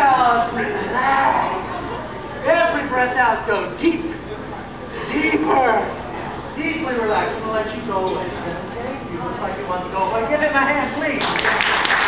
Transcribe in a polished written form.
out, relax. Every breath out, go deep, deeper, deeply relax. I'm gonna let you go, ladies and gentlemen. You look like you want to go away. Give him a hand, please.